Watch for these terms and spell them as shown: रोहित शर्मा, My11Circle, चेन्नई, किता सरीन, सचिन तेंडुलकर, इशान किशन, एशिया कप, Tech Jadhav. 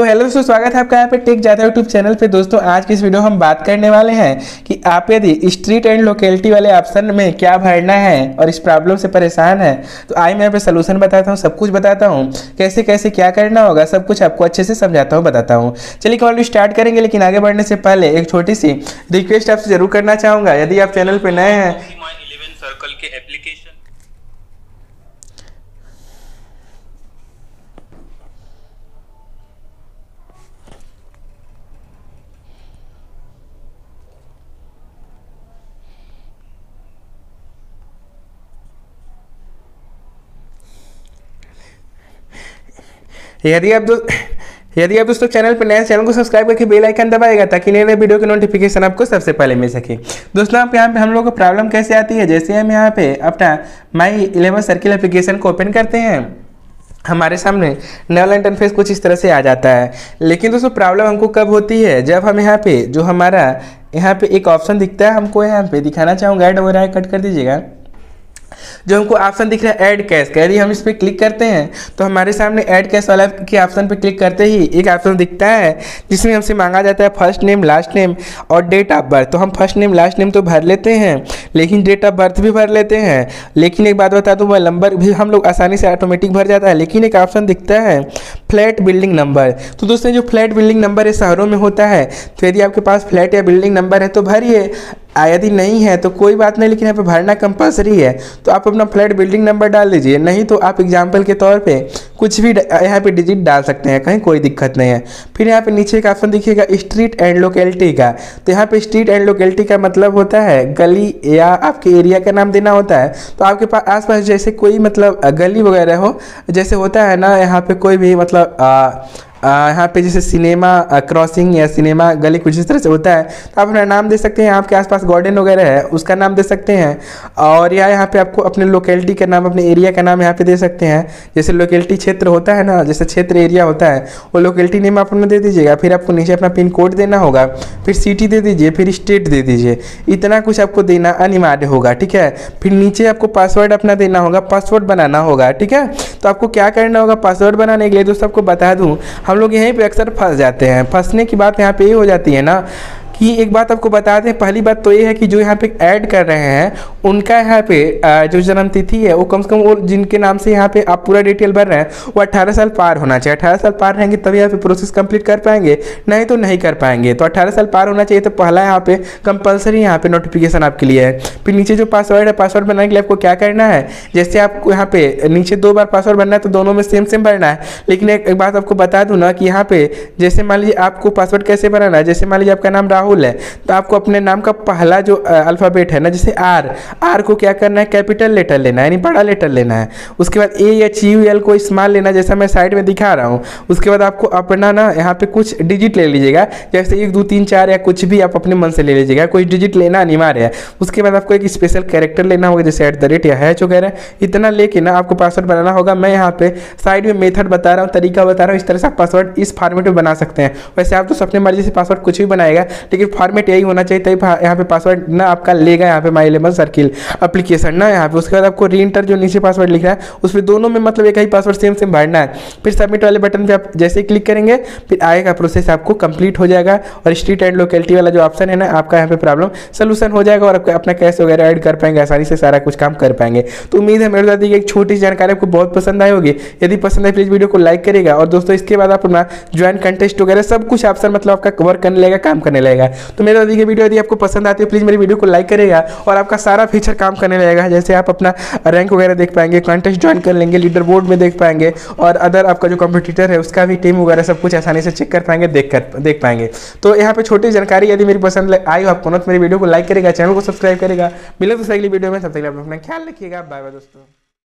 तो हेलो दोस्तों, स्वागत है आपका यहाँ पे टेक जाता है यूट्यूब चैनल पे। दोस्तों आज की इस वीडियो हम बात करने वाले हैं कि आप यदि स्ट्रीट एंड लोकेलिटी वाले ऑप्शन में क्या भरना है और इस प्रॉब्लम से परेशान है तो आई मैं यहाँ पे सोल्यूशन बताता हूँ, सब कुछ बताता हूँ, कैसे कैसे क्या करना होगा, सब कुछ आपको अच्छे से समझाता हूँ, बताता हूँ। चलिए कॉल स्टार्ट करेंगे, लेकिन आगे बढ़ने से पहले एक छोटी सी रिक्वेस्ट आपसे जरूर करना चाहूँगा। यदि आप चैनल पर नए हैं My11Circle के एप्लीकेशन यदि आप दोस्तों चैनल पर नए, चैनल को सब्सक्राइब करके बेल आइकन दबाएगा ताकि नए नए वीडियो के नोटिफिकेशन आपको सबसे पहले मिल सके। दोस्तों आप यहाँ पे हम लोग को प्रॉब्लम कैसे आती है, जैसे हम यहाँ पे अपना My11Circle एप्लीकेशन को ओपन करते हैं, हमारे सामने नल इंटरफेस कुछ इस तरह से आ जाता है। लेकिन दोस्तों प्रॉब्लम हमको कब होती है, जब हम यहाँ पे जो हमारा यहाँ पे एक ऑप्शन दिखता है, हमको यहाँ पे दिखाना चाहूँगा, ऐड हो रहा है, कट कर दीजिएगा, जो हमको ऑप्शन दिख रहा है ऐड कैश का। यदि हम इस पर क्लिक करते हैं तो हमारे सामने ऐड कैश वाला के ऑप्शन पर क्लिक करते ही एक ऑप्शन दिखता है जिसमें हमसे मांगा जाता है फर्स्ट नेम, लास्ट नेम और डेट ऑफ बर्थ। तो हम फर्स्ट नेम लास्ट नेम तो भर लेते हैं, लेकिन डेट ऑफ बर्थ भी भर लेते हैं, लेकिन एक बात बता दूँ, मोबाइल नंबर भी हम लोग आसानी से ऑटोमेटिक भर जाता है, लेकिन एक ऑप्शन दिखता है फ्लैट बिल्डिंग नंबर। तो दोस्तों जो फ्लैट बिल्डिंग नंबर है शहरों में होता है, तो यदि आपके पास फ्लैट या बिल्डिंग नंबर है तो भरिए, यदि नहीं है तो कोई बात नहीं, लेकिन यहाँ पे भरना कंपलसरी है। तो आप अपना फ्लैट बिल्डिंग नंबर डाल दीजिए, नहीं तो आप एग्जाम्पल के तौर पे कुछ भी यहाँ पे डिजिट डाल सकते हैं, कहीं कोई दिक्कत नहीं है। फिर यहाँ पे नीचे का ऑप्शन दिखिएगा स्ट्रीट एंड लोकेलिटी का। तो यहाँ पे स्ट्रीट एंड लोकेलिटी का मतलब होता है गली या आपके एरिया का नाम देना होता है। तो आपके पास आसपास जैसे कोई मतलब गली वगैरह हो, जैसे होता है ना यहाँ पे कोई भी मतलब यहाँ पे जैसे सिनेमा क्रॉसिंग या सिनेमा गली कुछ इस तरह से होता है, तो आप अपना नाम दे सकते हैं। आपके आसपास गार्डन वगैरह है उसका नाम दे सकते हैं, और या यहाँ पे आपको अपने लोकेलिटी का नाम, अपने एरिया का नाम यहाँ पे दे सकते हैं। जैसे लोकेलिटी क्षेत्र होता है ना, जैसे क्षेत्र एरिया होता है, वो लोकेलिटी नेम आप अपना दे दीजिएगा। फिर आपको नीचे अपना पिन कोड देना होगा, फिर सिटी दे दीजिए, फिर स्टेट दे दीजिए, इतना कुछ आपको देना अनिवार्य होगा, ठीक है। फिर नीचे आपको पासवर्ड अपना देना होगा, पासवर्ड बनाना होगा, ठीक है। तो आपको क्या करना होगा पासवर्ड बनाने के लिए, दोस्तों आपको बता दूँ हम लोग यहीं पे अक्सर फंस जाते हैं। फंसने की बात यहाँ पे ये हो जाती है ना कि एक बात आपको बता दें, पहली बात तो ये है कि जो यहाँ पे ऐड कर रहे हैं उनका यहाँ पे जो जन्मतिथि है वो कम से कम, वो जिनके नाम से यहाँ पे आप पूरा डिटेल भर रहे हैं वो 18 साल पार होना चाहिए। 18 साल पार रहेंगे तभी यहाँ पे प्रोसेस कंप्लीट कर पाएंगे, नहीं तो नहीं कर पाएंगे। तो 18 साल पार होना चाहिए, तो पहला यहाँ पे कंपलसरी यहाँ पे नोटिफिकेशन आपके लिए है। फिर नीचे जो पासवर्ड है, पासवर्ड बनाने के लिए आपको क्या करना है, जैसे आपको यहाँ पे नीचे दो बार पासवर्ड बनना है तो दोनों में सेम सेम भरना है। लेकिन एक बात आपको बता दूँ ना कि यहाँ पे जैसे मान लीजिए आपको पासवर्ड कैसे बनाना है, जैसे मान लीजिए आपका नाम है, तो आपको अपने नाम का पहला जो अल्फाबेट है ना, जैसे आर को क्या करना है, कैपिटल लेटर लेना है, यानी बड़ा लेटर लेना है। उसके बाद ए एच यू एल को स्मॉल लेना, जैसा मैं साइड में दिखा रहा हूँ। उसके बाद आपको अपना ना यहाँ पे कुछ डिजिट ले लीजिएगा, जैसे 1 2 3 4 या कुछ भी आप अपने मन से ले लीजिएगा, कोई डिजिट लेना अनिवार्य है। उसके बाद आपको एक स्पेशल कैरेक्टर लेना होगा, जैसे @ या हैच वगैरह, इतना लेके ना आपको पासवर्ड बनाना होगा। मैं यहाँ पे साइड में मेथड बता रहा हूँ, तरीका बता रहा हूँ, इस तरह से आप पासवर्ड इस फॉर्मेट में बना सकते हैं। वैसे आप तो अपने मर्जी से पासवर्ड कुछ भी बनाएगा, लेकिन फॉर्मेट यही होना चाहिए, तभी यहाँ पे पासवर्ड ना आपका लेगा यहाँ पे My11Circle एप्लीकेशन ना यहाँ पे। उसके बाद आपको रीएंटर जो नीचे पासवर्ड लिखा है उस पर दोनों में मतलब एक ही पासवर्ड सेम सेम भरना है। फिर सबमिट वाले बटन पे आप जैसे ही क्लिक करेंगे फिर आगे का प्रोसेस आपको कंप्लीट हो जाएगा, और स्ट्रीट एंड लोकेलिटी वाला जो ऑप्शन है ना आपका यहाँ पे प्रॉब्लम सोल्यूशन हो जाएगा, और आपका अपना कैश वगैरह ऐड कर पाएंगे, आसानी से सारा कुछ काम कर पाएंगे। तो उम्मीद है मेरे साथ एक छोटी सी जानकारी आपको बहुत पसंद आई होगी। यदि पसंद आए प्लीज वीडियो को लाइक करेगा, और दोस्तों इसके बाद आप अपना ज्वाइन कंटेस्ट वगैरह सब कुछ ऑप्शन मतलब आपका कवर करने लगेगा, काम करने लगेगा। तो मेरे अभी की वीडियो यदि आपको पसंद आती है प्लीज मेरी वीडियो को लाइक करेगा, और आपका सारा फीचर काम करने लगेगा, जैसे आप अपना रैंक वगैरह देख पाएंगे, कॉन्टेस्ट ज्वाइन कर लेंगे, लीडर बोर्ड में देख पाएंगे, और अदर आपका जो कॉम्पिटिटर है उसका भी टीम वगैरह सब कुछ आसानी से चेक कर पाएंगे, देख पाएंगे। तो यहाँ पे छोटी जानकारी यदि मेरी पसंद आई हो आपको ना, तो मेरी वीडियो को लाइक करेगा, चैनल को सब्सक्राइब करेगा। मिले तो अगली वीडियो में, सबसे पहले अपना ख्याल रखिएगा। बाय बाय दोस्तों।